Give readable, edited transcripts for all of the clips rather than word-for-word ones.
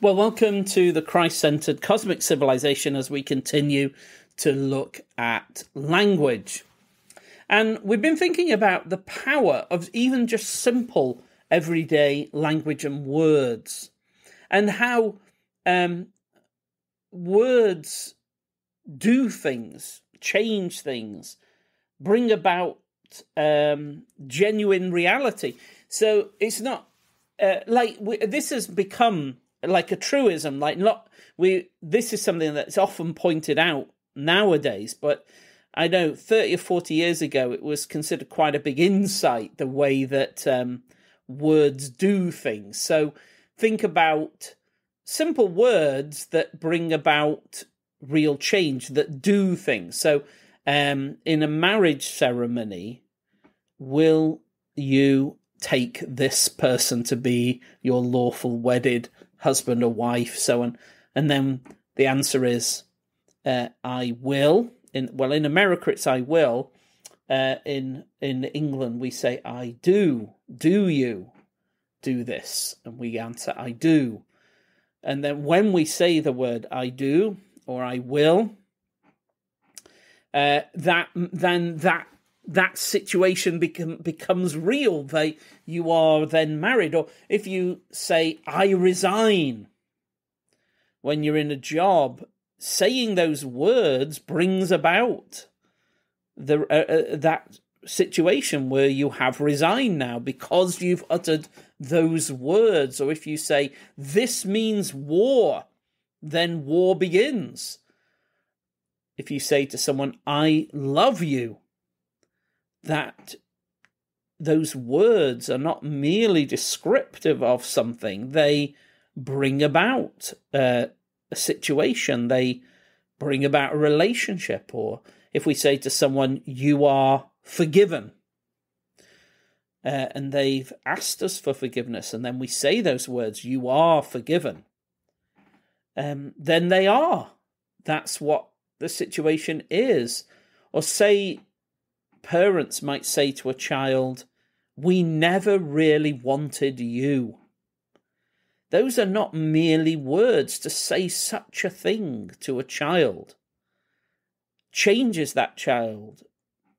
Well, welcome to the Christ-centered cosmic civilization as we continue to look at language. And we've been thinking about the power of even just simple everyday language and words, and how words do things, change things, bring about genuine reality. So it's not this has become like a truism. This is something that's often pointed out nowadays, but I know 30 or 40 years ago it was considered quite a big insight, the way that words do things. So think about simple words that bring about real change, that do things. So in a marriage ceremony, will you take this person to be your lawful wedded husband or wife? So on. And then the answer is I will. In America it's I will. In England we say I do. Do you do this? And we answer I do. And then when we say the word I do or I will, that situation becomes real. You are then married. Or if you say I resign when you're in a job, saying those words brings about the that situation where you have resigned now because you've uttered those words. Or if you say this means war, then war begins. If you say to someone I love you, that those words are not merely descriptive of something. They bring about a situation. They bring about a relationship. Or if we say to someone, you are forgiven, and they've asked us for forgiveness, and then we say those words, you are forgiven, then they are. That's what the situation is. Or say, parents might say to a child, we never really wanted you. Those are not merely words. To say such a thing to a child changes that child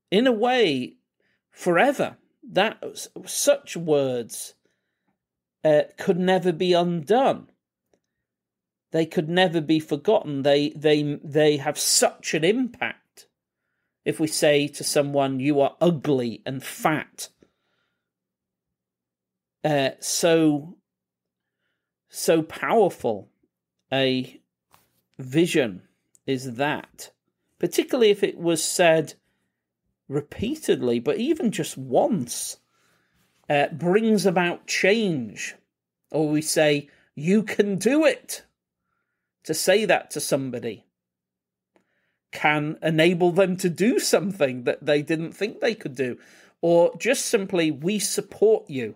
in a way forever. That such words could never be undone. They could never be forgotten. They have such an impact. If we say to someone, you are ugly and fat. So powerful a vision is that, particularly if it was said repeatedly, but even just once, brings about change. Or we say, you can do it. To say that to somebody can enable them to do something that they didn't think they could do. Or just simply, we support you.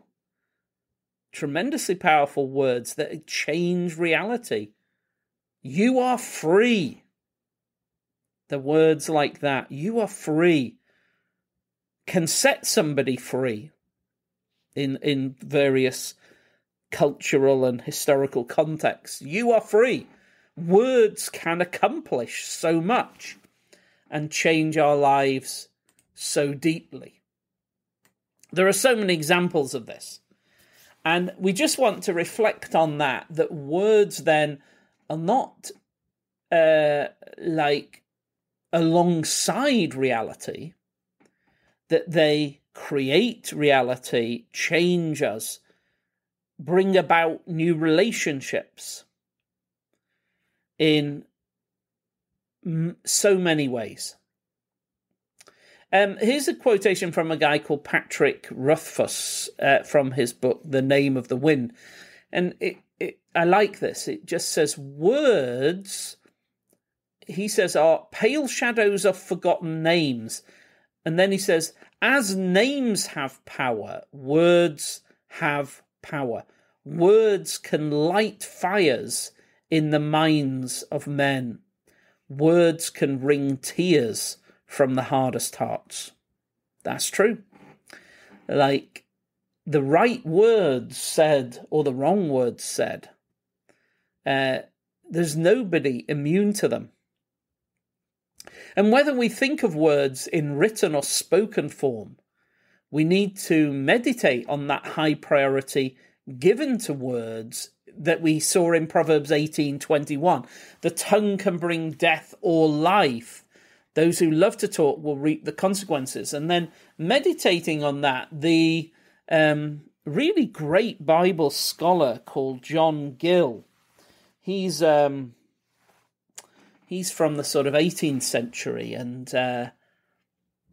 Tremendously powerful words that change reality. You are free. The words like that, you are free, can set somebody free in various cultural and historical contexts. You are free. Words can accomplish so much and change our lives so deeply. There are so many examples of this. And we just want to reflect on that words then are not like alongside reality, that they create reality, change us, bring about new relationships, in so many ways. Here's a quotation from a guy called Patrick Rothfuss from his book, The Name of the Wind. And I like this. It just says, words, he says, are pale shadows of forgotten names. And then he says, as names have power, words have power. Words can light fires in the minds of men. Words can wring tears from the hardest hearts. That's true. Like the right words said or the wrong words said There's nobody immune to them. And whether we think of words in written or spoken form, we need to meditate on that high priority given to words that we saw in Proverbs 18:21. The tongue can bring death or life. Those who love to talk will reap the consequences. And then meditating on that, the really great Bible scholar called John Gill, he's from the sort of 18th century and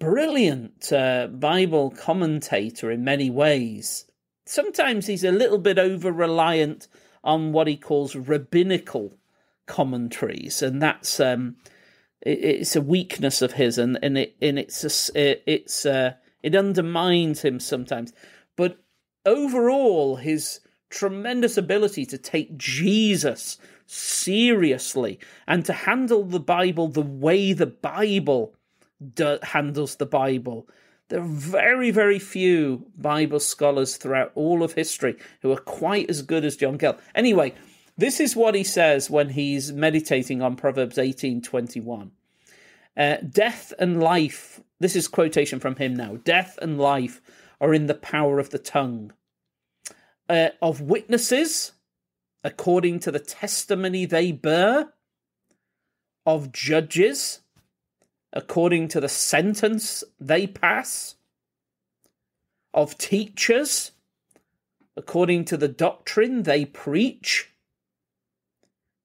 brilliant Bible commentator in many ways. Sometimes he's a little bit over-reliant on what he calls rabbinical commentaries, and that's it's a weakness of his, and it undermines him sometimes. But overall, his tremendous ability to take Jesus seriously and to handle the Bible the way the Bible handles the Bible. There are very, very few Bible scholars throughout all of history who are quite as good as John Gill. Anyway, this is what he says when he's meditating on Proverbs 18:21. Death and life, this is quotation from him now, death and life are in the power of the tongue. Of witnesses, according to the testimony they bear. Of judges, according to the sentence they pass. Of teachers, according to the doctrine they preach.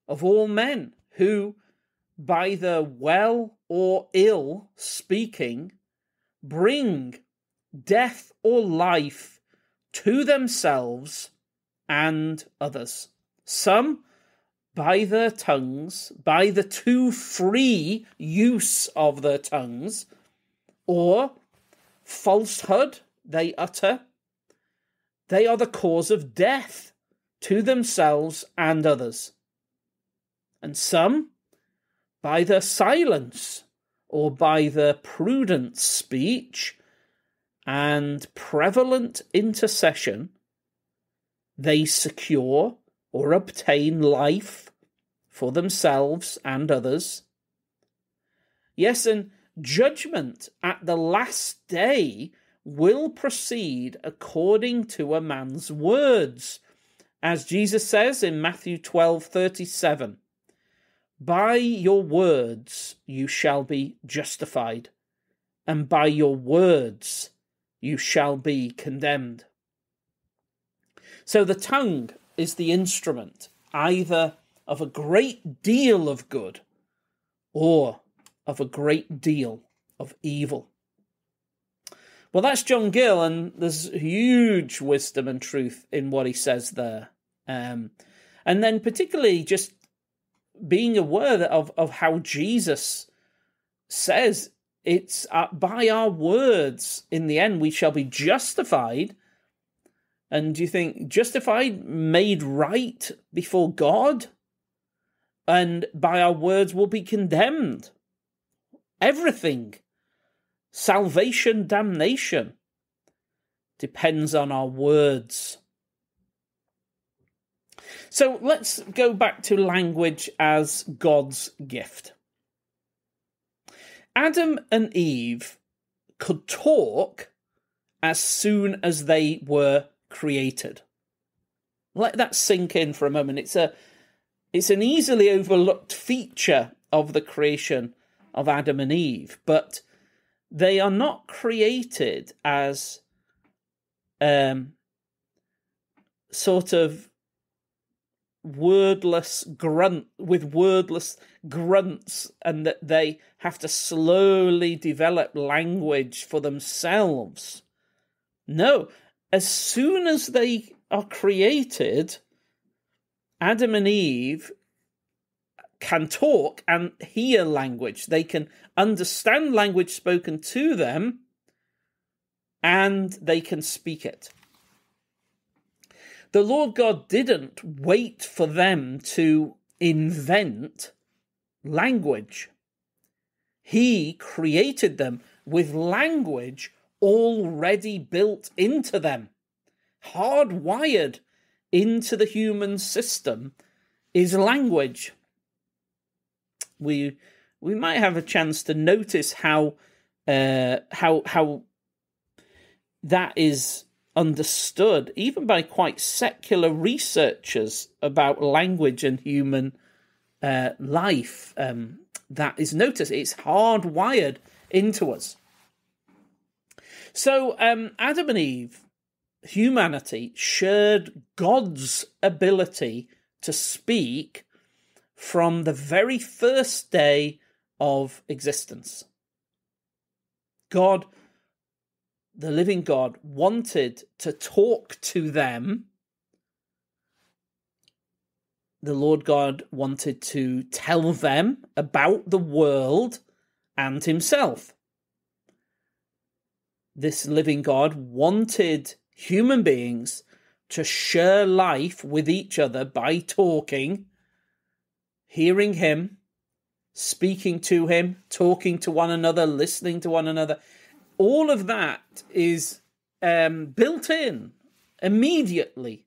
Of all men who, by their well or ill speaking, bring death or life to themselves and others. Some by their tongues, by the too free use of their tongues, or falsehood they utter, they are the cause of death to themselves and others. And some, by their silence, or by their prudent speech and prevalent intercession, they secure or obtain life for themselves and others. Yes, and judgment at the last day will proceed according to a man's words. As Jesus says in Matthew 12:37, by your words you shall be justified, and by your words you shall be condemned. So the tongue is the instrument either of a great deal of good or of a great deal of evil. Well, that's John Gill, and there's huge wisdom and truth in what he says there. And then particularly just being aware of how Jesus says it's by our words in the end we shall be justified. And do you think justified, made right before God, and by our words will be condemned? Everything, salvation, damnation, depends on our words. So let's go back to language as God's gift. Adam and Eve could talk as soon as they were created. Let that sink in for a moment. It's an easily overlooked feature of the creation of Adam and Eve, but they are not created as sort of wordless grunts, and that they have to slowly develop language for themselves. No, as soon as they are created, Adam and Eve can talk and hear language. They can understand language spoken to them, and they can speak it. The Lord God didn't wait for them to invent language. He created them with language already built into them, hardwired into the human system is language. We might have a chance to notice how that is understood, even by quite secular researchers about language and human life. That is noticed. It's hardwired into us. So Adam and Eve, humanity, shared God's ability to speak from the very first day of existence. God, the living God, wanted to talk to them. The Lord God wanted to tell them about the world and himself. This living God wanted human beings to share life with each other by talking, hearing him, speaking to him, talking to one another, listening to one another. All of that is built in immediately.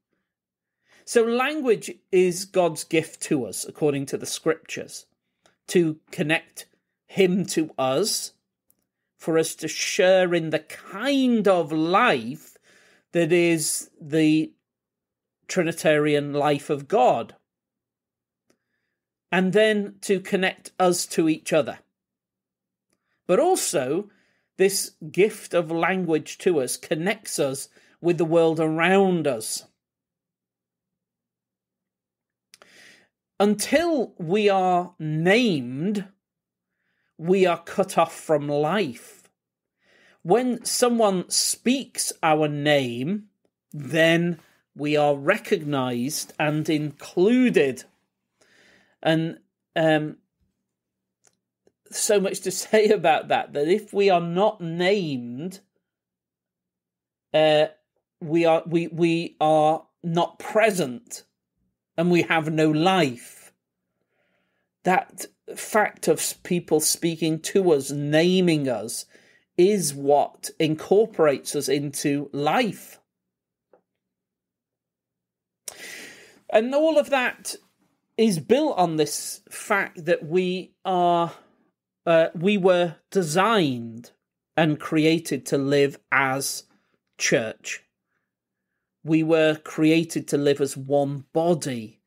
So language is God's gift to us, according to the scriptures, to connect him to us, for us to share in the kind of life that is the Trinitarian life of God, and then to connect us to each other. But also, this gift of language to us connects us with the world around us. Until we are named, we are cut off from life. When someone speaks our name, then we are recognized and included. And so much to say about that, that if we are not named, we are not present. And we have no life. That fact of people speaking to us, naming us, is what incorporates us into life. And all of that is built on this fact that we were designed and created to live as church. We were created to live as one body,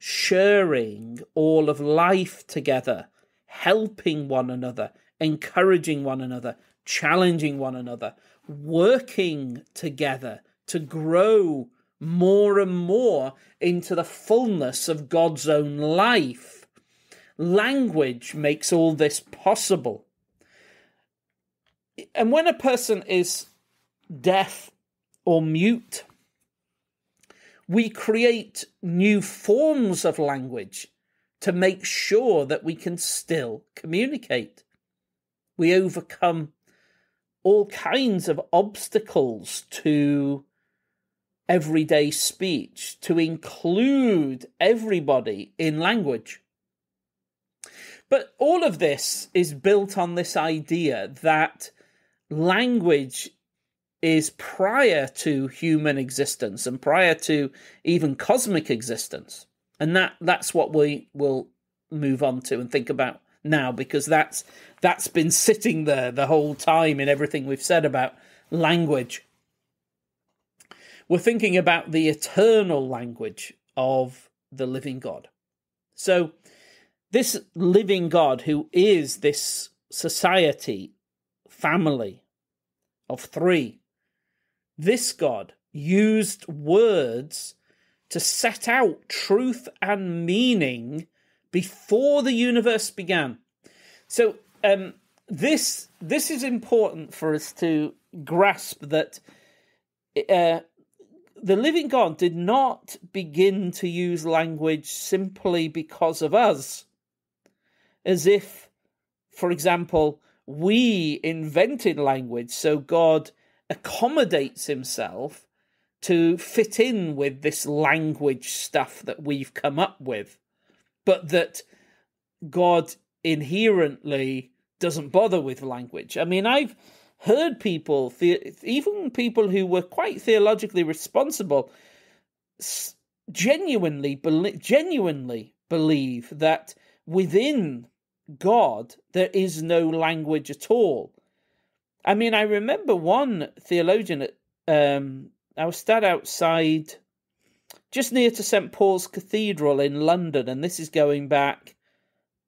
sharing all of life together, helping one another, encouraging one another, challenging one another, working together to grow more and more into the fullness of God's own life. Language makes all this possible. And when a person is deaf or mute, we create new forms of language to make sure that we can still communicate. We overcome all kinds of obstacles to everyday speech to include everybody in language. But all of this is built on this idea that language is prior to human existence and prior to even cosmic existence. And that's what we will move on to and think about now, because that's been sitting there the whole time in everything we've said about language. We're thinking about the eternal language of the living God. So this living God, who is this society, family of three, this God used words to set out truth and meaning before the universe began. So this is important for us to grasp, that the living God did not begin to use language simply because of us, as if, for example, we invented language, so God accommodates himself to fit in with this language stuff that we've come up with, but that God inherently doesn't bother with language. I mean, I've heard people, even people who were quite theologically responsible, genuinely believe that within God there is no language at all. I mean, I remember one theologian, I was standing outside just near to St. Paul's Cathedral in London, and this is going back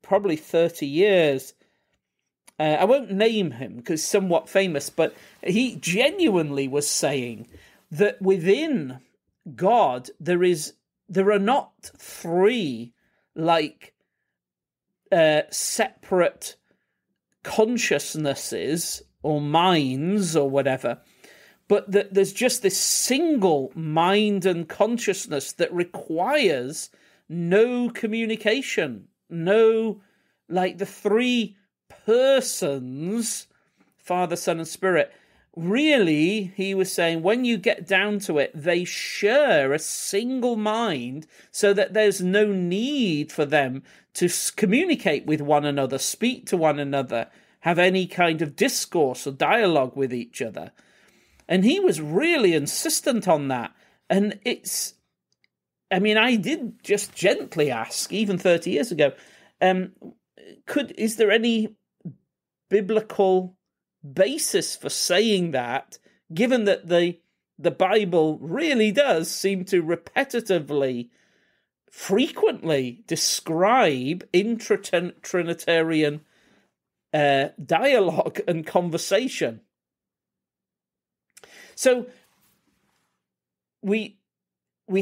probably 30 years. I won't name him because he's somewhat famous, but he genuinely was saying that within God there are not three like separate consciousnesses or minds or whatever, but that there's just this single mind and consciousness that requires no communication, no, like the three persons, Father, Son, and Spirit. Really, he was saying, when you get down to it, they share a single mind so that there's no need for them to communicate with one another, speak to one another, have any kind of discourse or dialogue with each other. And he was really insistent on that. And it's, I mean, I did just gently ask, even 30 years ago, is there any biblical basis for saying that, given that the Bible really does seem to repetitively, frequently describe intra-Trinitarian dialogue and conversation. So we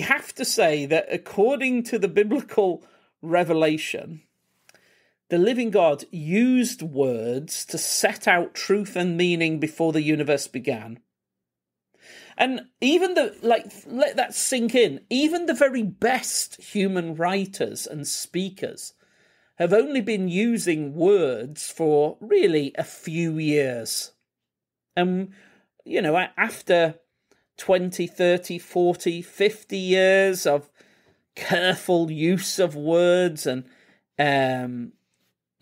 have to say that according to the biblical revelation, the living God used words to set out truth and meaning before the universe began. And even let that sink in, even the very best human writers and speakers have only been using words for really a few years. And, you know, after 20, 30, 40, 50 years of careful use of words and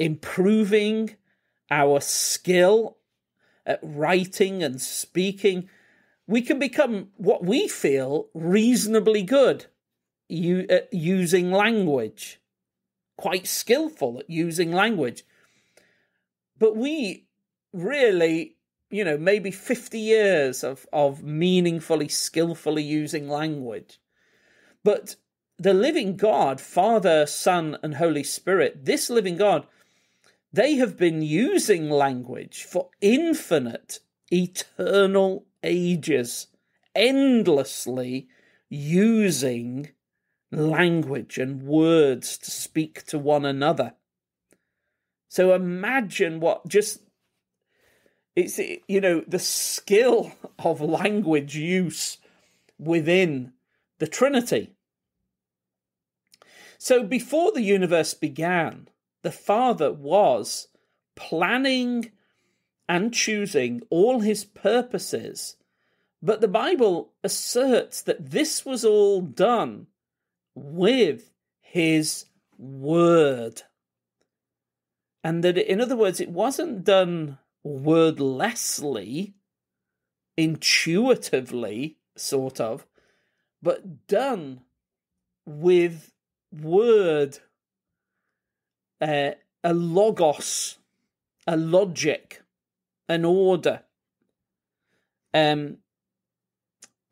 improving our skill at writing and speaking, we can become what we feel reasonably good at using language, quite skillful at using language. But we really, you know, maybe 50 years of meaningfully, skillfully using language. But the living God, Father, Son, and Holy Spirit, this living God, they have been using language for infinite, eternal ages, endlessly using language and words to speak to one another. So imagine what the skill of language use within the Trinity. So before the universe began, the Father was planning and choosing all his purposes, but the Bible asserts that this was all done with his word. And that, in other words, it wasn't done wordlessly, intuitively, sort of, but done with word. A logos, a logic, an order.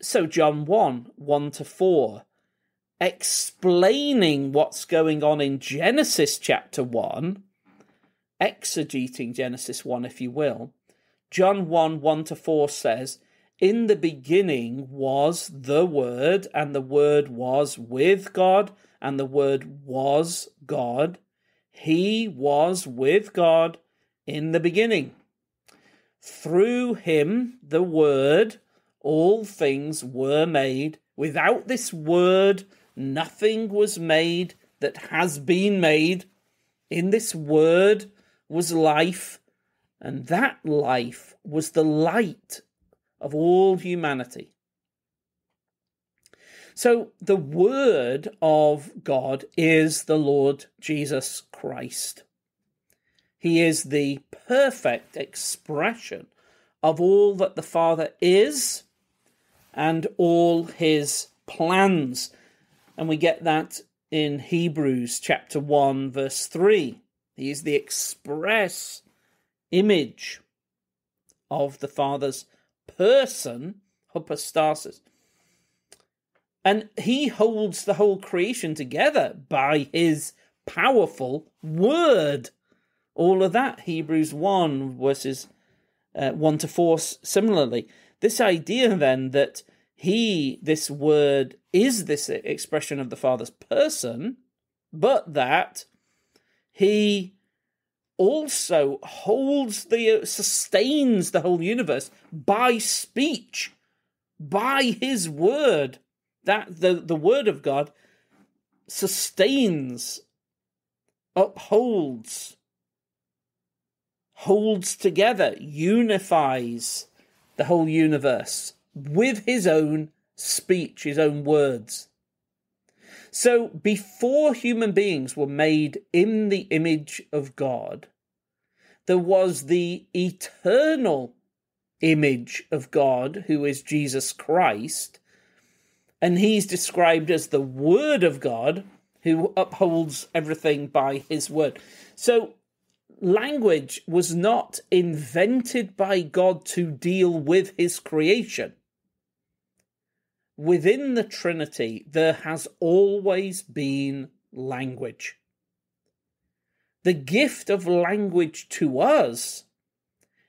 So John 1:1-4, explaining what's going on in Genesis chapter 1, exegeting Genesis 1, if you will. John 1:1-4 says, "In the beginning was the Word, and the Word was with God, and the Word was God. He was with God in the beginning. Through him, the Word, all things were made. Without this Word, nothing was made that has been made. In this Word was life, and that life was the light of all humanity." So the Word of God is the Lord Jesus Christ. He is the perfect expression of all that the Father is and all his plans. And we get that in Hebrews chapter 1, verse 3. He is the express image of the Father's person, hypostasis. And he holds the whole creation together by his powerful word. All of that, Hebrews 1, verses 1 to 4, similarly. This idea then that he, this word, is this expression of the Father's person, but that he also sustains the whole universe by speech, by his word. That the word of God sustains, upholds, holds together, unifies the whole universe with his own speech, his own words. So before human beings were made in the image of God, there was the eternal image of God, who is Jesus Christ, and he's described as the Word of God, who upholds everything by his word. So language was not invented by God to deal with his creation. Within the Trinity, there has always been language. The gift of language to us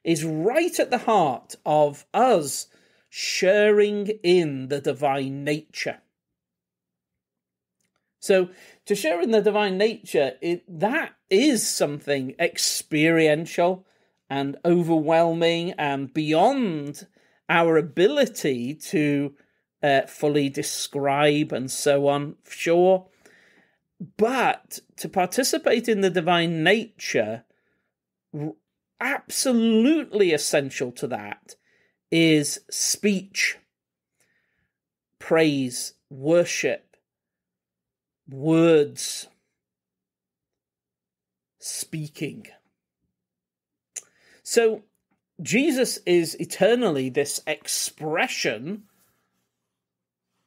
is right at the heart of us sharing in the divine nature. So to share in the divine nature, that is something experiential and overwhelming and beyond our ability to fully describe and so on, sure. But to participate in the divine nature, absolutely essential to that is speech, praise, worship, words, speaking. So Jesus is eternally this expression,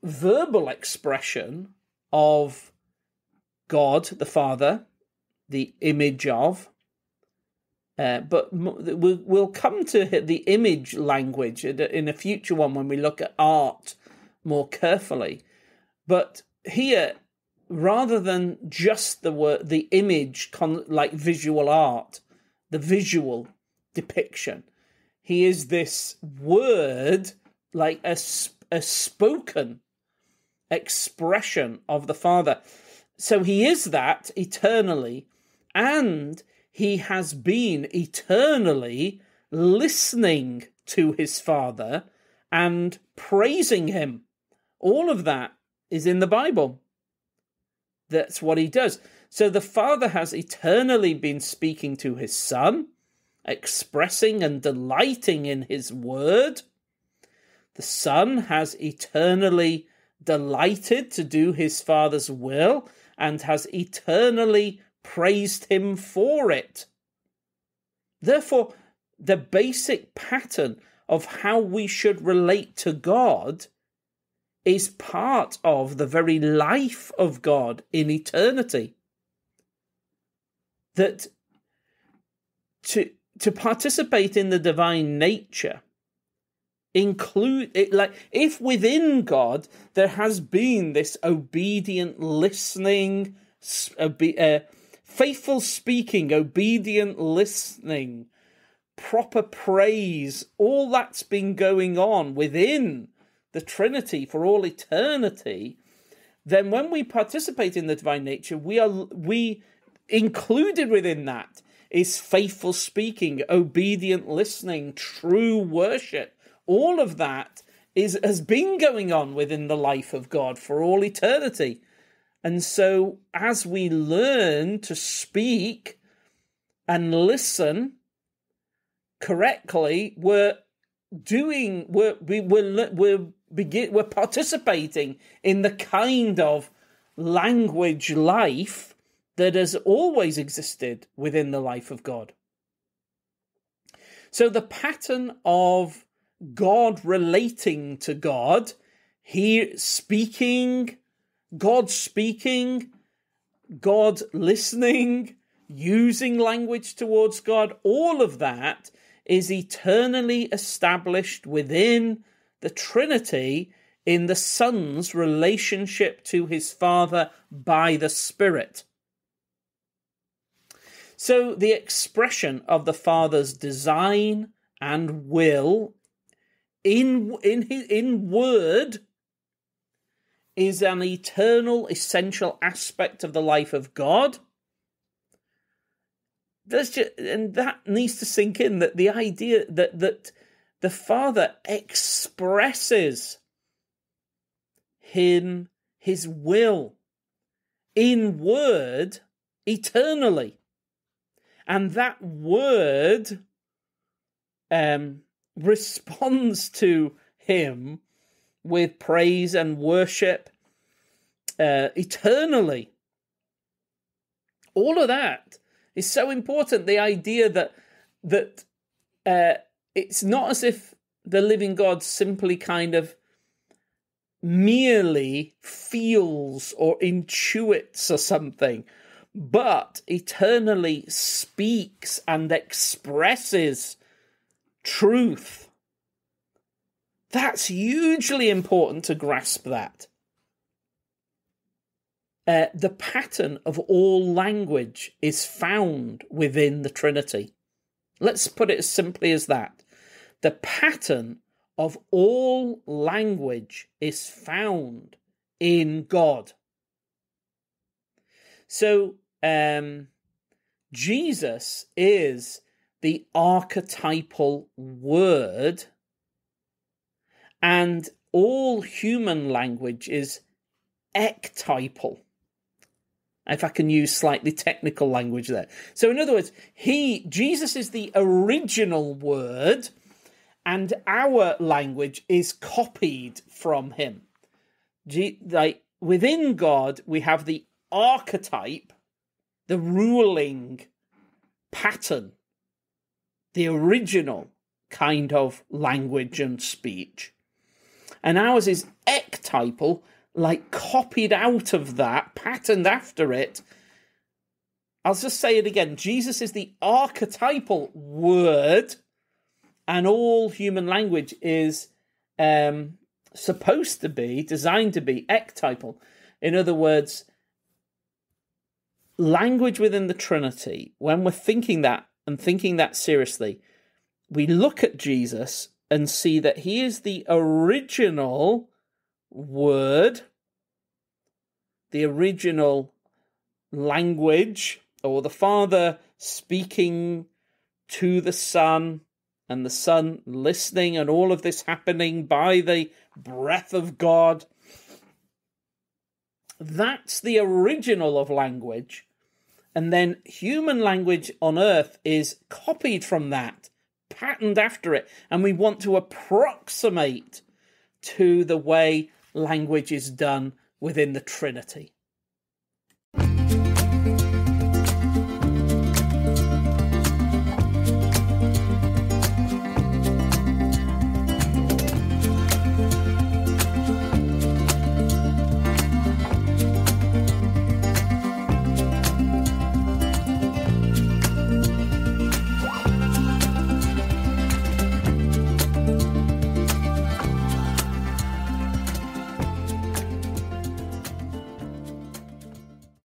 verbal expression of God the Father, the image of. But we'll come to the image language in a future one when we look at art more carefully. But here, rather than just the word, the image, like visual art, the visual depiction, he is this word, like a spoken expression of the Father. So he is that eternally, and he has been eternally listening to his Father and praising him. All of that is in the Bible. That's what he does. So the Father has eternally been speaking to his Son, expressing and delighting in his word. The Son has eternally delighted to do his Father's will and has eternally praised him for it. Therefore, the basic pattern of how we should relate to God is part of the very life of God in eternity. That to participate in the divine nature, include it, like if within God there has been this obedient listening, faithful speaking, obedient listening, proper praise, all that's been going on within the Trinity for all eternity, then when we participate in the divine nature, we included within that is faithful speaking, obedient listening, true worship. All of that has been going on within the life of God for all eternity. And so as we learn to speak and listen correctly, we're participating in the kind of language life that has always existed within the life of God. So the pattern of God relating to God, he speaking, God speaking, God listening, using language towards God, all of that is eternally established within the Trinity in the Son's relationship to his Father by the Spirit. So the expression of the Father's design and will in word is an eternal, essential aspect of the life of God. And that needs to sink in, that the idea that the Father expresses him, his will, in word eternally. And that word responds to him with praise and worship eternally. All of that is so important. The idea that it's not as if the living God simply kind of merely feels or intuits or something, but eternally speaks and expresses truth. That's hugely important to grasp that. The pattern of all language is found within the Trinity. Let's put it as simply as that. The pattern of all language is found in God. So, Jesus is the archetypal word, and all human language is ectypal, if I can use slightly technical language there. So in other words, Jesus is the original word, and our language is copied from him. Like within God, we have the archetype, the ruling pattern, the original kind of language and speech. And ours is ectypal, like copied out of that, patterned after it. I'll just say it again. Jesus is the archetypal word, and all human language is supposed to be, designed to be ectypal. In other words, language within the Trinity, when we're thinking that and thinking that seriously, we look at Jesus and see that he is the original word, the original language, or the Father speaking to the Son, and the Son listening, and all of this happening by the breath of God. That's the original of language. And then human language on earth is copied from that, patterned after it. And we want to approximate to the way language is done within the Trinity.